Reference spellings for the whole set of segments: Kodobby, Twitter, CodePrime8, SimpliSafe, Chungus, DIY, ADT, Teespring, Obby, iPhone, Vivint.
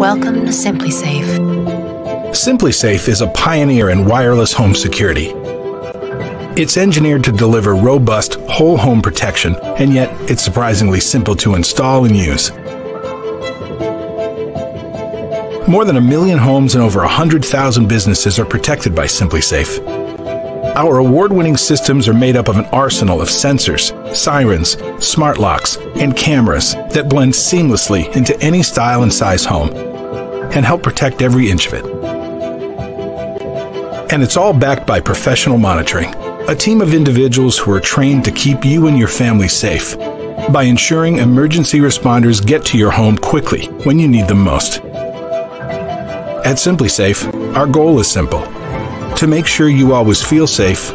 Welcome to SimpliSafe. SimpliSafe is a pioneer in wireless home security. It's engineered to deliver robust whole home protection, and yet it's surprisingly simple to install and use. More than 1 million homes and over 100,000 businesses are protected by SimpliSafe. Our award-winning systems are made up of an arsenal of sensors, sirens, smart locks, and cameras that blend seamlessly into any style and size home and help protect every inch of it. And it's all backed by professional monitoring, a team of individuals who are trained to keep you and your family safe by ensuring emergency responders get to your home quickly when you need them most. At SimpliSafe, our goal is simple: to make sure you always feel safe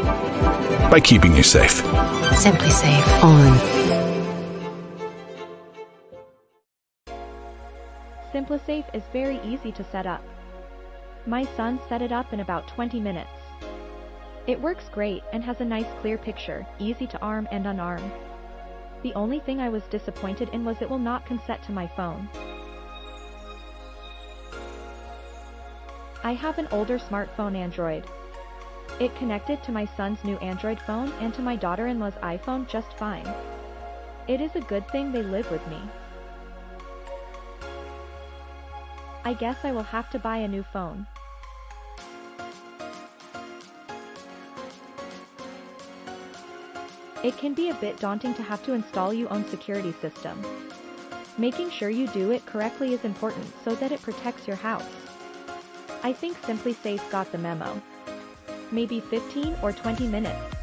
by keeping you safe. SimpliSafe on. SimpliSafe is very easy to set up. My son set it up in about 20 minutes. It works great and has a nice clear picture, easy to arm and unarm. The only thing I was disappointed in was it will not consent to my phone. I have an older smartphone Android. It connected to my son's new Android phone and to my daughter-in-law's iPhone just fine. It is a good thing they live with me. I guess I will have to buy a new phone. It can be a bit daunting to have to install your own security system. Making sure you do it correctly is important so that it protects your house. I think SimpliSafe got the memo. Maybe 15 or 20 minutes.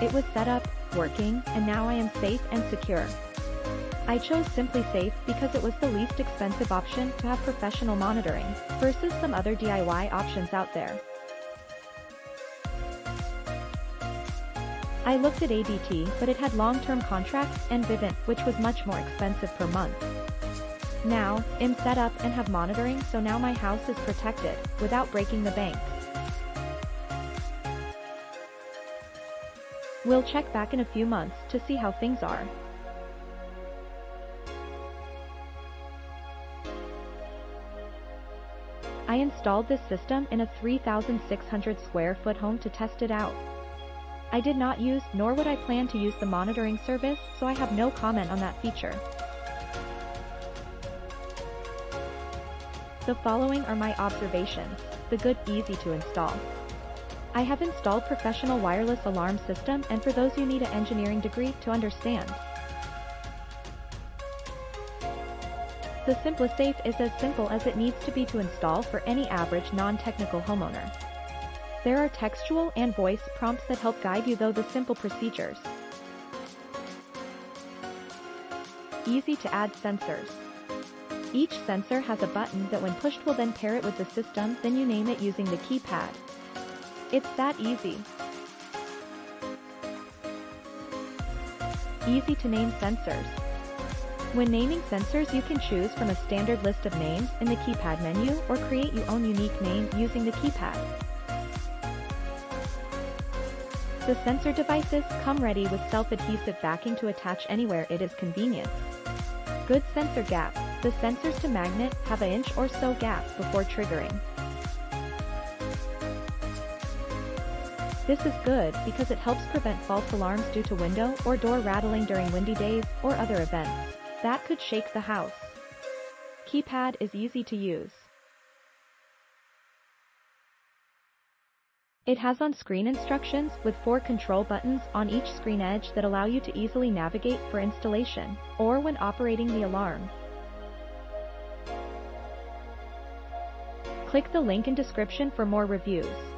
It was set up, working, and now I am safe and secure. I chose SimpliSafe because it was the least expensive option to have professional monitoring versus some other DIY options out there. I looked at ADT, but it had long-term contracts, and Vivint, which was much more expensive per month. Now, I'm set up and have monitoring, so now my house is protected, without breaking the bank. We'll check back in a few months to see how things are. I installed this system in a 3,600 square foot home to test it out. I did not use, nor would I plan to use, the monitoring service, so I have no comment on that feature. The following are my observations: the good, easy to install. I have installed professional wireless alarm system, and for those you need an engineering degree to understand. The SimpliSafe is as simple as it needs to be to install for any average non-technical homeowner. There are textual and voice prompts that help guide you through the simple procedures. Easy to add sensors. Each sensor has a button that when pushed will then pair it with the system, then you name it using the keypad. It's that easy. Easy to name sensors. When naming sensors, you can choose from a standard list of names in the keypad menu or create your own unique name using the keypad. The sensor devices come ready with self-adhesive backing to attach anywhere it is convenient. Good sensor gap. The sensors to magnet have an inch or so gap before triggering. This is good because it helps prevent false alarms due to window or door rattling during windy days or other events that could shake the house. Keypad is easy to use. It has on-screen instructions with 4 control buttons on each screen edge that allow you to easily navigate for installation or when operating the alarm. Click the link in description for more reviews.